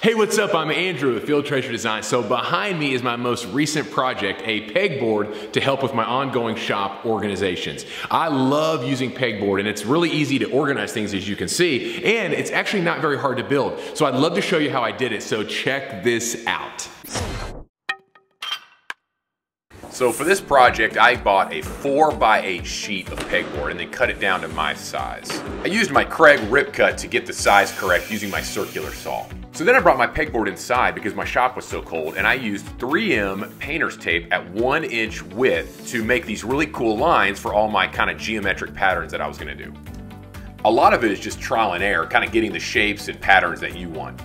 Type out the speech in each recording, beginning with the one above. Hey, what's up? I'm Andrew with Field Treasure Designs. So behind me is my most recent project, a pegboard to help with my ongoing shop organizations. I love using pegboard and it's really easy to organize things, as you can see, and it's actually not very hard to build. So I'd love to show you how I did it. So check this out. So for this project, I bought a 4x8 sheet of pegboard and then cut it down to my size. I used my Kreg rip cut to get the size correct using my circular saw. So then I brought my pegboard inside because my shop was so cold, and I used 3M painter's tape at 1 inch width to make these really cool lines for all my kind of geometric patterns that I was gonna do. A lot of it is just trial and error, kind of getting the shapes and patterns that you want.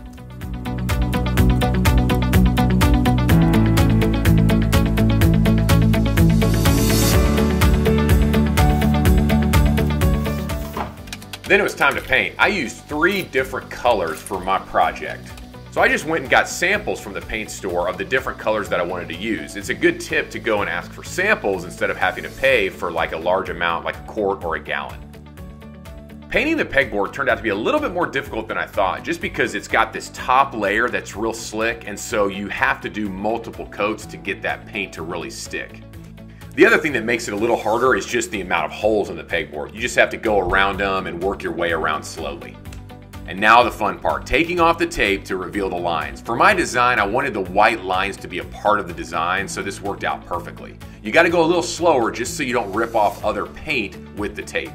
Then it was time to paint. I used 3 different colors for my project. So I just went and got samples from the paint store of the different colors that I wanted to use. It's a good tip to go and ask for samples instead of having to pay for like a large amount, like a quart or a gallon. Painting the pegboard turned out to be a little bit more difficult than I thought, just because it's got this top layer that's real slick, and so you have to do multiple coats to get that paint to really stick. The other thing that makes it a little harder is just the amount of holes in the pegboard. You just have to go around them and work your way around slowly. And now the fun part, taking off the tape to reveal the lines. For my design, I wanted the white lines to be a part of the design, so this worked out perfectly. You gotta go a little slower just so you don't rip off other paint with the tape.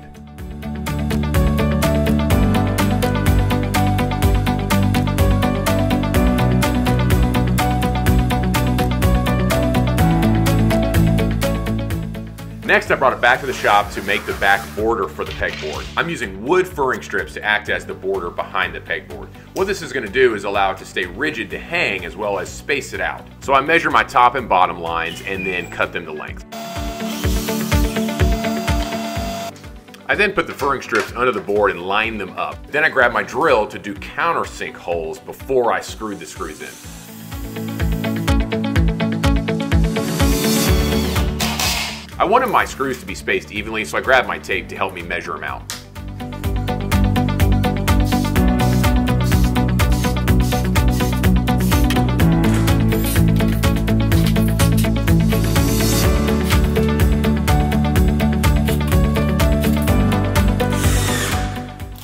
Next, I brought it back to the shop to make the back border for the pegboard. I'm using wood furring strips to act as the border behind the pegboard. What this is going to do is allow it to stay rigid to hang as well as space it out. So I measure my top and bottom lines and then cut them to length. I then put the furring strips under the board and lined them up. Then I grabbed my drill to do countersink holes before I screwed the screws in. I wanted my screws to be spaced evenly, so I grabbed my tape to help me measure them out.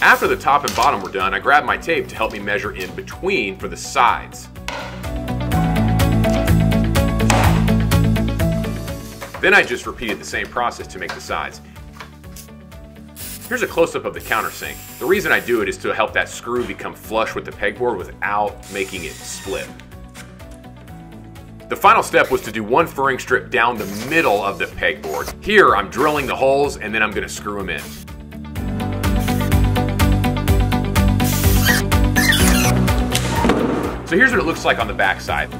After the top and bottom were done, I grabbed my tape to help me measure in between for the sides. Then I just repeated the same process to make the sides. Here's a close-up of the countersink. The reason I do it is to help that screw become flush with the pegboard without making it split. The final step was to do one furring strip down the middle of the pegboard. Here, I'm drilling the holes and then I'm gonna screw them in. So here's what it looks like on the back side.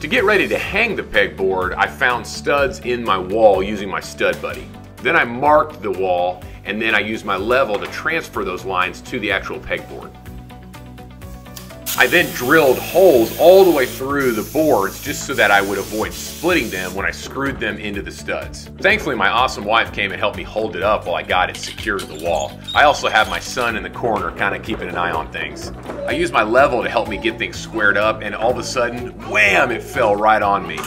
To get ready to hang the pegboard, I found studs in my wall using my Stud Buddy. Then I marked the wall, and then I used my level to transfer those lines to the actual pegboard. I then drilled holes all the way through the boards just so that I would avoid splitting them when I screwed them into the studs. Thankfully, my awesome wife came and helped me hold it up while I got it secured to the wall. I also have my son in the corner kind of keeping an eye on things. I used my level to help me get things squared up, and all of a sudden, wham, it fell right on me.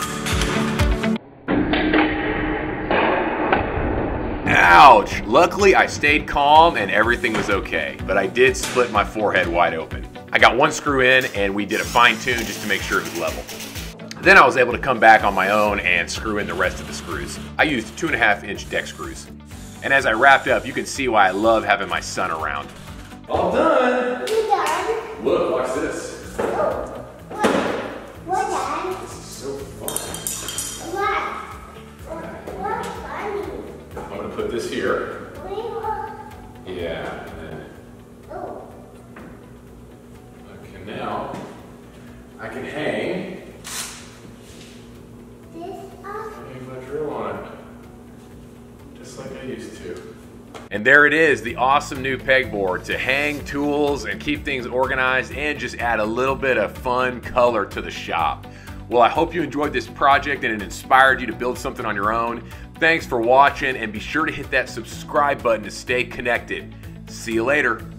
Ouch! Luckily, I stayed calm and everything was okay, but I did split my forehead wide open. I got one screw in and we did a fine tune just to make sure it was level. Then I was able to come back on my own and screw in the rest of the screws. I used 2.5-inch deck screws. And as I wrapped up, you can see why I love having my son around. All done. You're done. Look, watch this. Oh, we're done. This is so fun. What funny. I'm gonna put this here. Yeah. Now, I can hang my drill on it, just like I used to. And there it is, the awesome new pegboard to hang tools and keep things organized and just add a little bit of fun color to the shop. Well, I hope you enjoyed this project and it inspired you to build something on your own. Thanks for watching, and be sure to hit that subscribe button to stay connected. See you later.